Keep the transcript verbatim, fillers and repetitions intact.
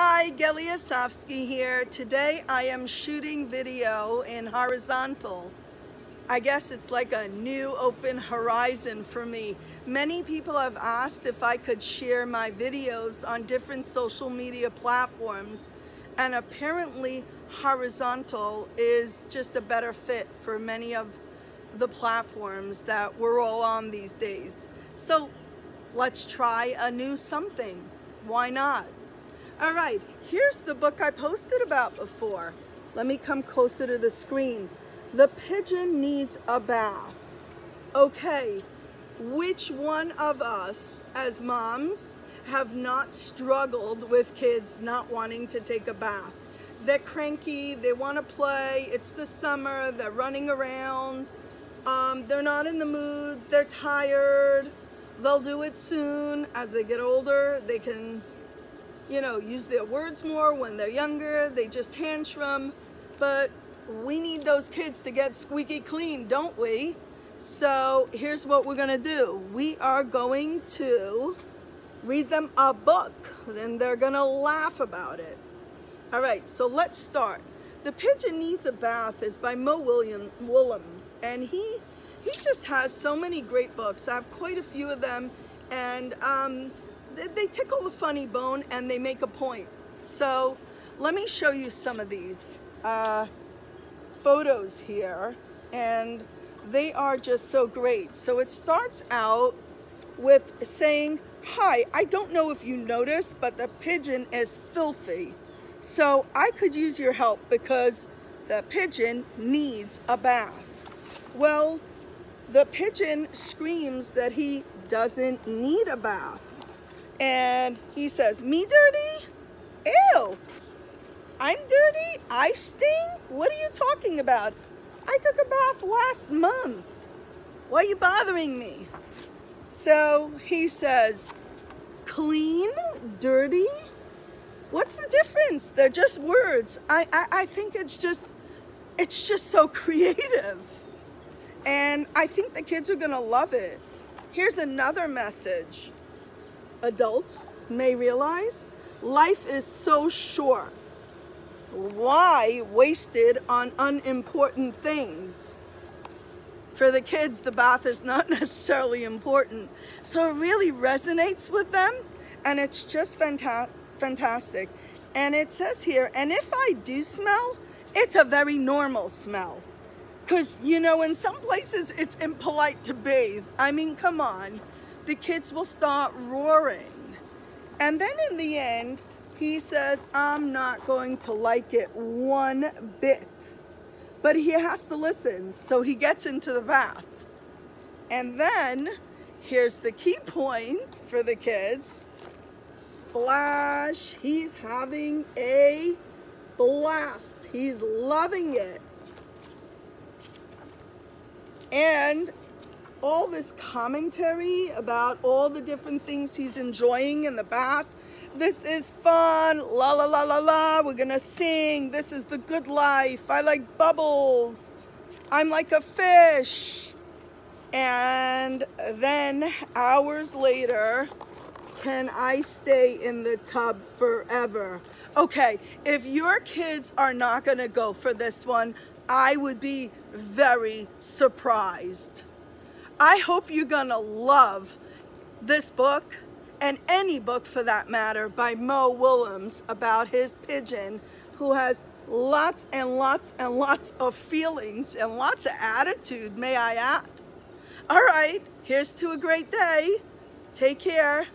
Hi, Gelly Asovski here. Today I am shooting video in horizontal. I guess it's like a new open horizon for me. Many people have asked if I could share my videos on different social media platforms, and apparently horizontal is just a better fit for many of the platforms that we're all on these days. So let's try a new something. Why not? All right, here's the book I posted about before. Let me come closer to the screen. The Pigeon Needs a Bath. Okay, which one of us as moms have not struggled with kids not wanting to take a bath? They're cranky, they want to play, it's the summer, they're running around, um, they're not in the mood, they're tired, they'll do it soon. As they get older, they can you know, use their words more. When they're younger, they just tantrum. But we need those kids to get squeaky clean, don't we? So here's what we're gonna do. We are going to read them a book, then they're gonna laugh about it. All right, so let's start. The Pigeon Needs a Bath is by Mo Willems, and he, he just has so many great books. I have quite a few of them, and um, they tickle the funny bone and they make a point. So let me show you some of these uh, photos here, and they are just so great. So it starts out with saying, "Hi, I don't know if you noticed, but the pigeon is filthy. So I could use your help because the pigeon needs a bath." Well, the pigeon screams that he doesn't need a bath. And he says, "Me dirty? Ew, I'm dirty, I stink? What are you talking about? I took a bath last month. Why are you bothering me?" So he says, "Clean, dirty? What's the difference? They're just words." I, I, I think it's just, it's just so creative. And I think the kids are gonna love it. Here's another message. Adults may realize life is so short. Why waste it on unimportant things? For the kids, the bath is not necessarily important. So it really resonates with them, and it's just fanta- fantastic. And it says here, and if I do smell, it's a very normal smell. Because, you know, in some places it's impolite to bathe. I mean, come on. The kids will start roaring. And then in the end, he says, "I'm not going to like it one bit." But he has to listen, so he gets into the bath. And then, here's the key point for the kids. Splash, he's having a blast. He's loving it. And all this commentary about all the different things he's enjoying in the bath. This is fun, la la la la la, we're gonna sing, this is the good life, I like bubbles, I'm like a fish. And then hours later, can I stay in the tub forever? Okay, if your kids are not gonna go for this one, I would be very surprised. I hope you're gonna love this book, and any book for that matter, by Mo Willems about his pigeon, who has lots and lots and lots of feelings and lots of attitude, may I add. All right, here's to a great day. Take care.